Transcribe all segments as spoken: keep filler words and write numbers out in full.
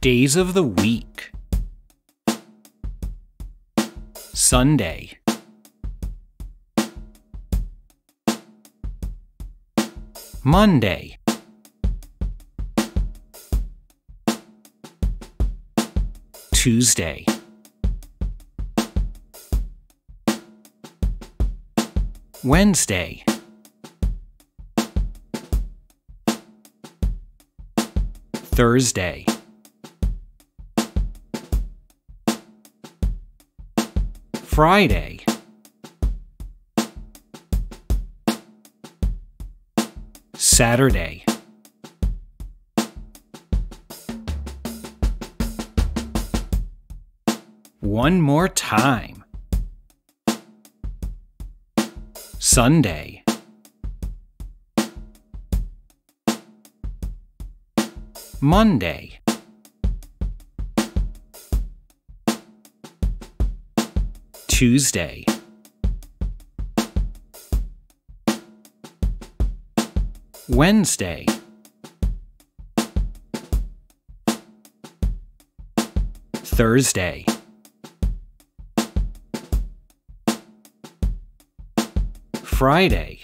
Days of the week. Sunday. Monday. Tuesday. Wednesday. Thursday. Friday. Saturday. One more time. Sunday. Monday. Tuesday. Wednesday. Thursday. Friday.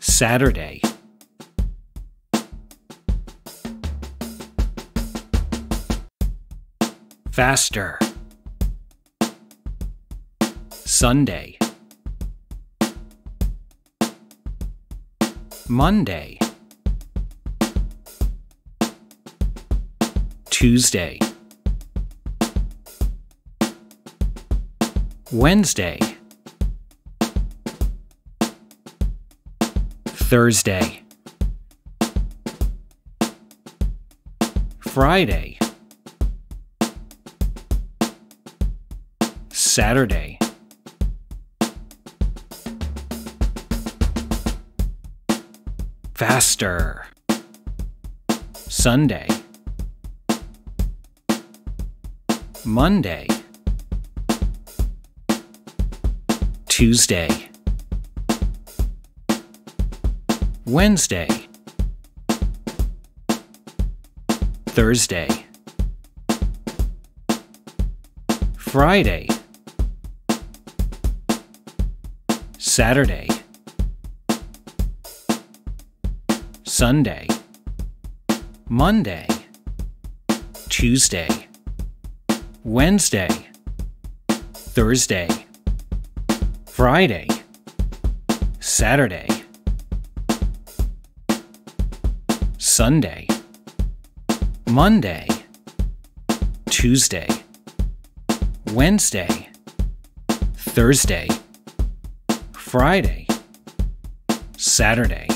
Saturday. Faster. Sunday. Monday. Tuesday. Wednesday. Thursday. Friday. Saturday. Faster. Sunday. Monday. Tuesday. Wednesday. Thursday. Friday. Saturday. Sunday. Monday. Tuesday. Wednesday. Thursday. Friday. Saturday. Sunday. Monday. Tuesday. Wednesday. Thursday. Friday. Saturday.